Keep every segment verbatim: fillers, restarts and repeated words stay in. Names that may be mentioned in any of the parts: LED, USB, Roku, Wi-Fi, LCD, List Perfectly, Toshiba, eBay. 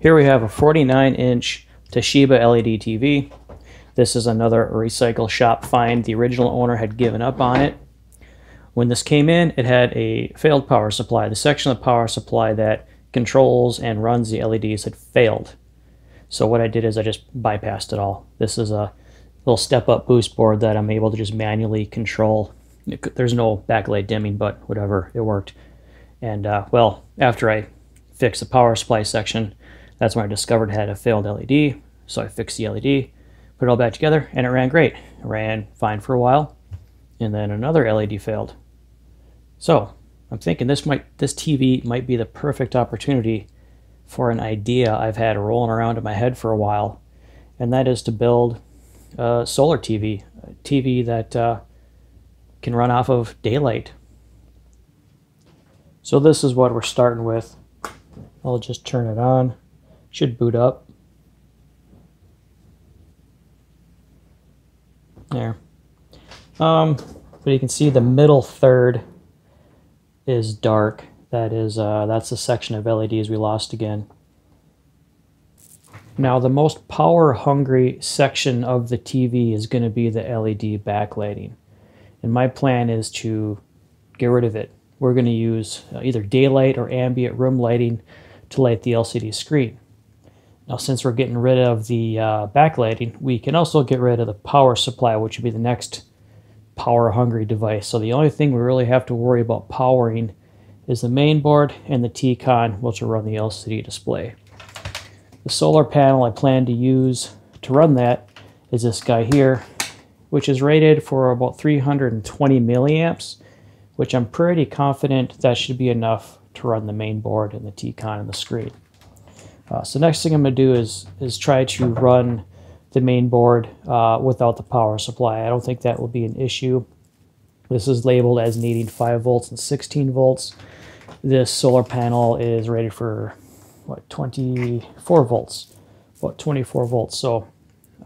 Here we have a forty-nine inch Toshiba L E D T V. This is another recycle shop find. The original owner had given up on it. When this came in, it had a failed power supply. The section of the power supply that controls and runs the L E Ds had failed. So what I did is I just bypassed it all. This is a little step-up boost board that I'm able to just manually control. There's no backlight dimming, but whatever, it worked. And uh, well, after I fixed the power supply section, that's when I discovered it had a failed L E D. So I fixed the L E D, put it all back together, and it ran great. It ran fine for a while, and then another L E D failed. So I'm thinking this might, this T V might be the perfect opportunity for an idea I've had rolling around in my head for a while, and that is to build a solar T V, a T V that uh, can run off of daylight. So this is what we're starting with. I'll just turn it on. Should boot up. There. Um, but you can see the middle third is dark. That is, uh, that's the section of L E Ds we lost again. Now the most power hungry section of the T V is going to be the L E D backlighting. And my plan is to get rid of it. We're going to use either daylight or ambient room lighting to light the L C D screen. Now since we're getting rid of the uh, backlighting, we can also get rid of the power supply, which would be the next power hungry device. So the only thing we really have to worry about powering is the main board and the T con, which will run the L C D display. The solar panel I plan to use to run that is this guy here, which is rated for about three hundred twenty milliamps, which I'm pretty confident that should be enough to run the main board and the T con and the screen. Uh, so next thing I'm going to do is, is try to run the main board uh, without the power supply. I don't think that will be an issue. This is labeled as needing five volts and sixteen volts. This solar panel is rated for, what, twenty-four volts, about twenty-four volts. So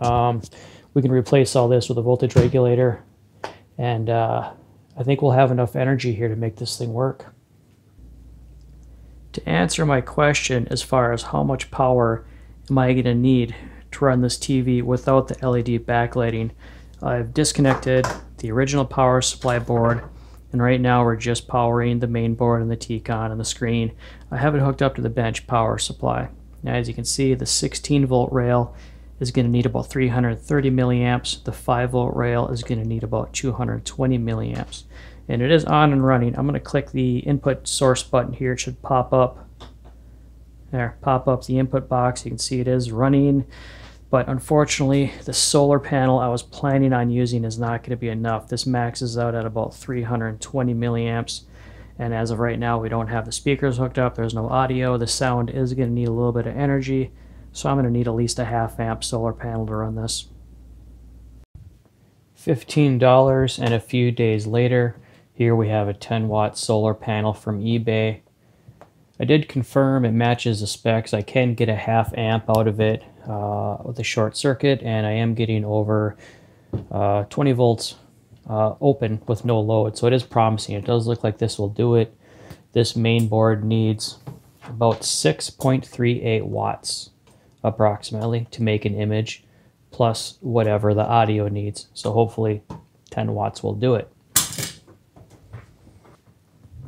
um, we can replace all this with a voltage regulator, and uh, I think we'll have enough energy here to make this thing work. To answer my question as far as how much power am I going to need to run this T V without the L E D backlighting, I've disconnected the original power supply board, and right now we're just powering the main board and the T con and the screen. I have it hooked up to the bench power supply. Now as you can see, the sixteen volt rail is going to need about three hundred thirty milliamps. The five volt rail is going to need about two hundred twenty milliamps. And it is on and running. I'm going to click the input source button here. It should pop up. There, pop up the input box. You can see it is running. But unfortunately, the solar panel I was planning on using is not going to be enough. This maxes out at about three hundred twenty milliamps. And as of right now, we don't have the speakers hooked up. There's no audio. The sound is going to need a little bit of energy. So I'm going to need at least a half amp solar panel to run this. fifteen dollars, and a few days later, here we have a ten watt solar panel from eBay. I did confirm it matches the specs. I can get a half amp out of it uh, with a short circuit, and I am getting over uh, twenty volts uh, open with no load, so it is promising. It does look like this will do it. This main board needs about six point three eight watts approximately to make an image, plus whatever the audio needs. So hopefully ten watts will do it.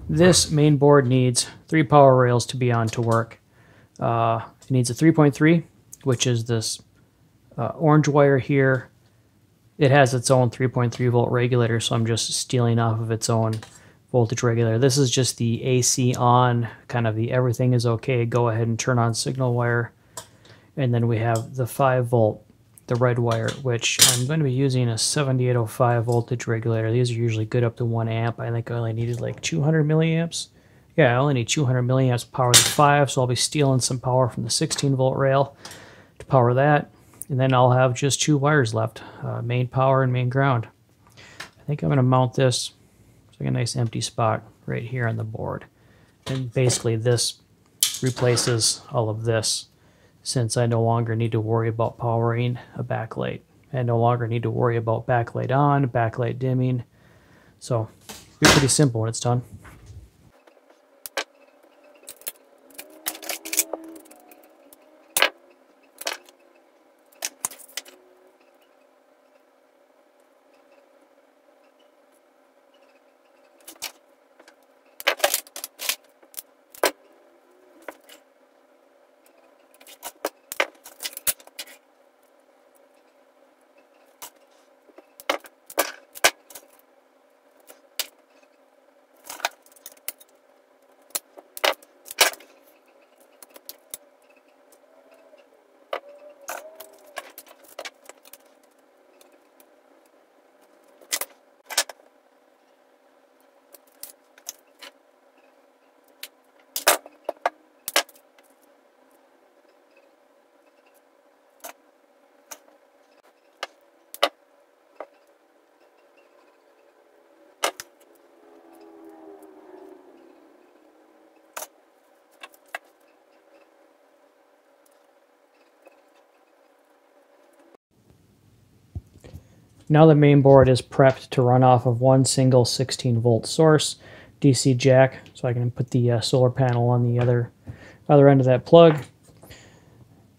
This main board needs three power rails to be on to work. Uh, it needs a three point three, which is this uh, orange wire here. It has its own three point three volt regulator, so I'm just stealing off of its own voltage regulator. This is just the A C on, kind of the everything is okay, go ahead and turn on signal wire. And then we have the five volt, the red wire, which I'm going to be using a seventy-eight oh five voltage regulator. These are usually good up to one amp. I think I only needed like two hundred milliamps. Yeah, I only need two hundred milliamps to power the five, so I'll be stealing some power from the sixteen volt rail to power that. And then I'll have just two wires left, uh, main power and main ground. I think I'm going to mount this. It's like a nice empty spot right here on the board. And basically this replaces all of this, since I no longer need to worry about powering a backlight. I no longer need to worry about backlight on, backlight dimming. So it'll be pretty simple when it's done. Now the main board is prepped to run off of one single sixteen volt source D C jack, so I can put the uh, solar panel on the other other end of that plug.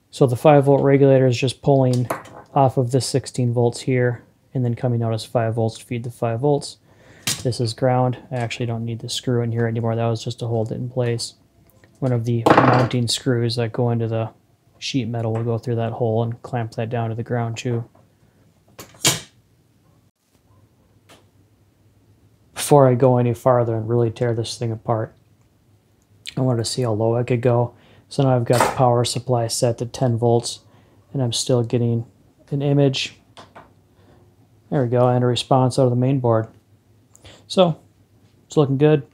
So the five volt regulator is just pulling off of this sixteen volts here and then coming out as five volts to feed the five volts. This is ground. I actually don't need the screw in here anymore. That was just to hold it in place. One of the mounting screws that go into the sheet metal will go through that hole and clamp that down to the ground too. Before I go any farther and really tear this thing apart, I wanted to see how low I could go. So now I've got the power supply set to ten volts, and I'm still getting an image. There we go, and a response out of the main board. So it's looking good.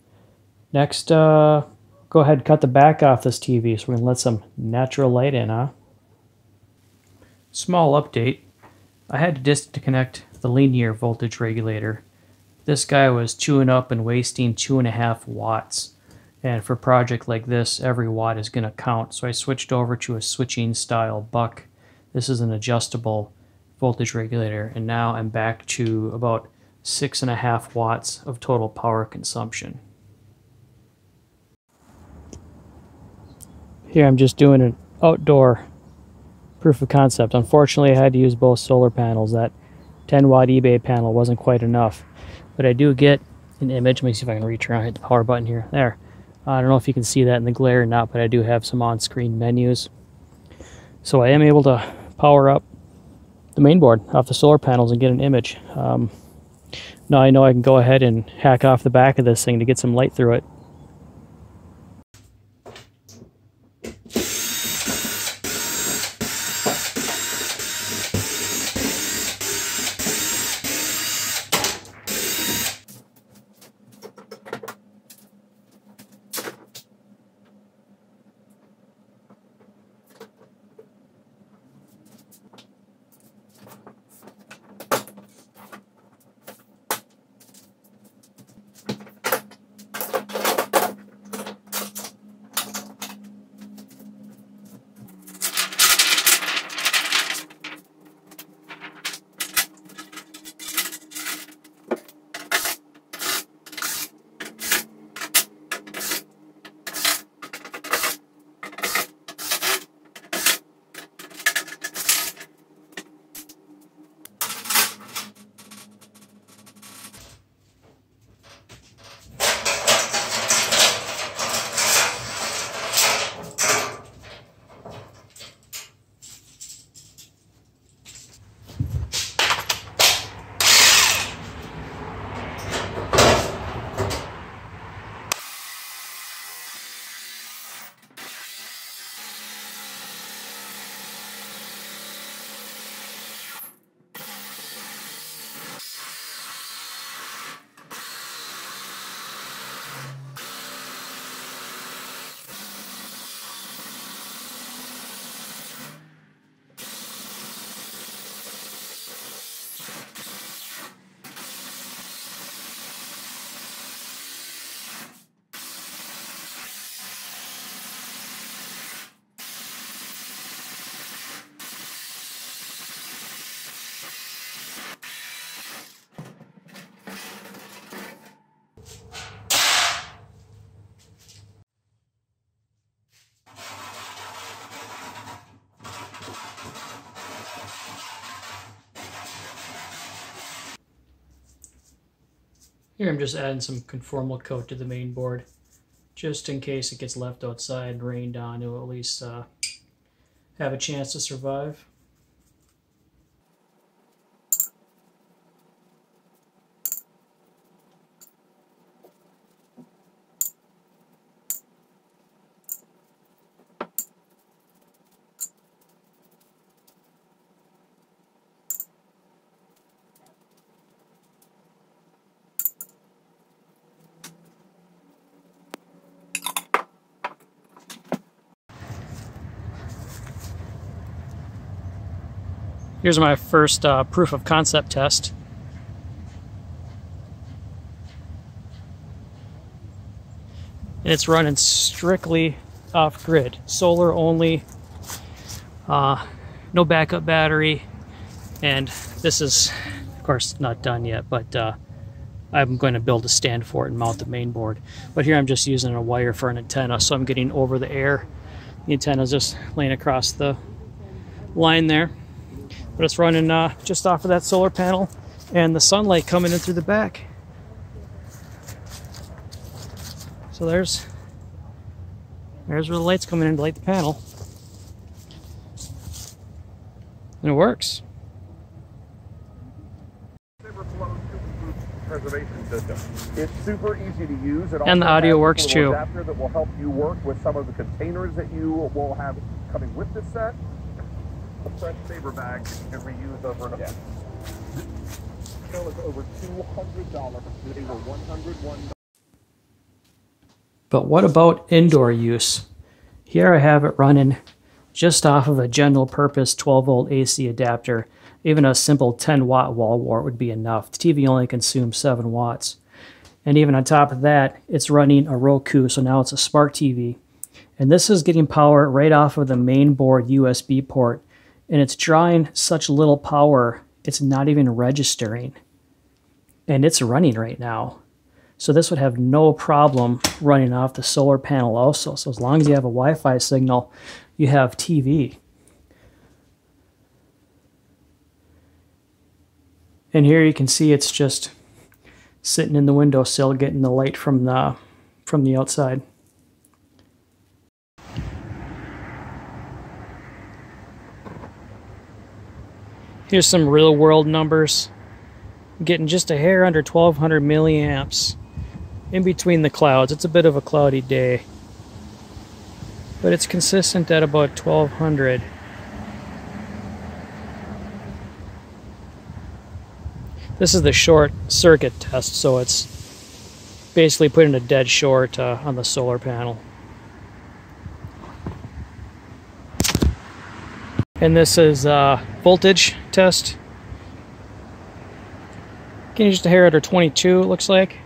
Next, uh, go ahead and cut the back off this T V so we can let some natural light in, huh? Small update. I had to disconnect the linear voltage regulator. This guy was chewing up and wasting two and a half watts. And for a project like this, every watt is going to count. So I switched over to a switching style buck. This is an adjustable voltage regulator. And now I'm back to about six and a half watts of total power consumption. Here I'm just doing an outdoor proof of concept. Unfortunately, I had to use both solar panels. That ten watt eBay panel wasn't quite enough. But I do get an image. Let me see if I can reach around and hit the power button here. There. I don't know if you can see that in the glare or not, but I do have some on-screen menus. So I am able to power up the main board off the solar panels and get an image. Um, now I know I can go ahead and hack off the back of this thing to get some light through it. Here I'm just adding some conformal coat to the main board, just in case it gets left outside and rained on, it will at least uh, have a chance to survive. Here's my first uh, proof of concept test. And it's running strictly off-grid, solar only, uh, no backup battery, and this is Of course, not done yet, but uh, I'm going to build a stand for it and mount the main board. But here I'm just using a wire for an antenna, so I'm getting over the air. The antenna is just laying across the line there. But it's running uh, just off of that solar panel and the sunlight coming in through the back. So there's, there's where the light's coming in to light the panel. And it works. Preservation system. It's super easy to use. It and the audio works too. Adapter that will help you work with some of the containers that you will have coming with this set. Fresh paper bags you can reuse over and over. Yeah. It was over two hundred dollars. They were one hundred one dollars. But what about indoor use? Here I have it running just off of a general purpose twelve volt A C adapter. Even a simple ten watt wall wart would be enough. The T V only consumes seven watts. And even on top of that, it's running a Roku, so now it's a smart T V. And this is getting power right off of the main board U S B port. And it's drawing such little power, it's not even registering. And it's running right now. So this would have no problem running off the solar panel also. So as long as you have a Wi-Fi signal, you have T V. And here you can see it's just sitting in the windowsill getting the light from the from the outside. Here's some real world numbers. I'm getting just a hair under twelve hundred milliamps in between the clouds. It's a bit of a cloudy day, but it's consistent at about twelve hundred. This is the short circuit test, so it's basically putting a dead short uh, on the solar panel. And this is uh, voltage test. Getting just a hair under twenty-two, it looks like.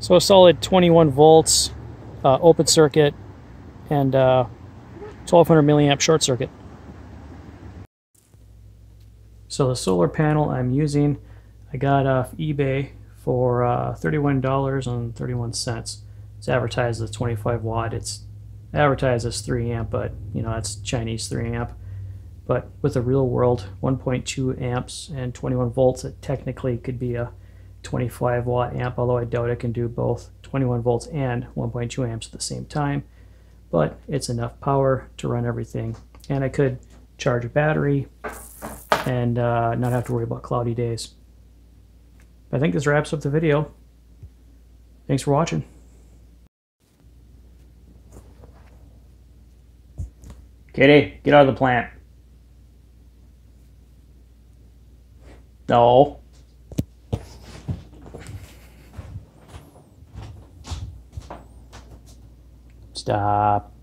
So a solid twenty-one volts, uh, open circuit, and uh, twelve hundred milliamp short circuit. So the solar panel I'm using, I got off eBay for uh, thirty-one dollars and thirty-one cents. It's advertised as twenty-five watt. It's advertised as three amp, but you know, that's Chinese three amp. But with the real world one point two amps and twenty-one volts, it technically could be a twenty-five watt amp, although I doubt it can do both twenty-one volts and one point two amps at the same time, but it's enough power to run everything. And I could charge a battery and uh, not have to worry about cloudy days. I think this wraps up the video. Thanks for watching. Kitty, get out of the plant. No. Stop.